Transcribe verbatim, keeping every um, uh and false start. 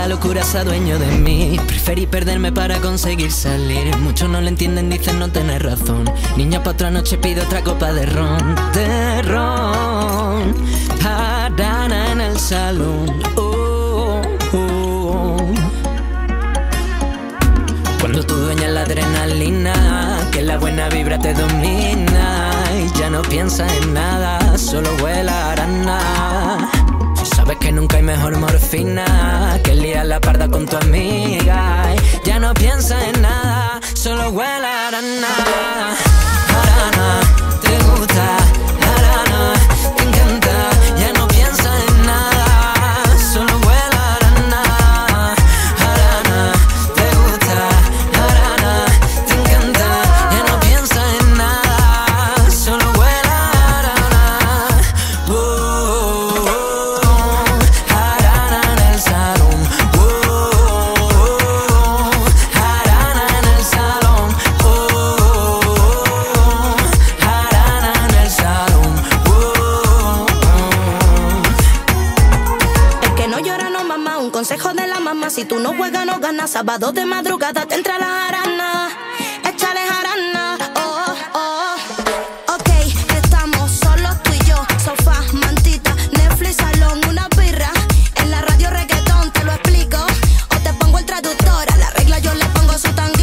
la locura se adueñó de mí. Preferí perderme para conseguir salir. Muchos no lo entienden, dicen no tener razón. Niña, pa' otra noche pido otra copa de ron. De ron. Jarana en el salón. Oh, oh, oh. Cuando tú dueñas la adrenalina, que la buena vibra te domina, y ya no piensas en nada, solo vuela arana. Sabes que nunca hay mejor morfina que liar la parda con tu amiga. Ya no piensas en nada, solo huele a arana. Arana, te gusta, arana, te encanta. Ya no piensas en nada, solo huele a arana. Arana, te gusta, arana, te encanta. Ya no piensas en nada, solo huele a arana. Oh, oh, oh, oh. Consejo de la mamá, si tú no juegas no ganas. Sábado de madrugada te entra la jarana. Échale jarana, oh, oh. Ok, estamos solo tú y yo. Sofá, mantita, Netflix, salón, una birra. En la radio reggaetón te lo explico, o te pongo el traductor. A la regla yo le pongo su tango.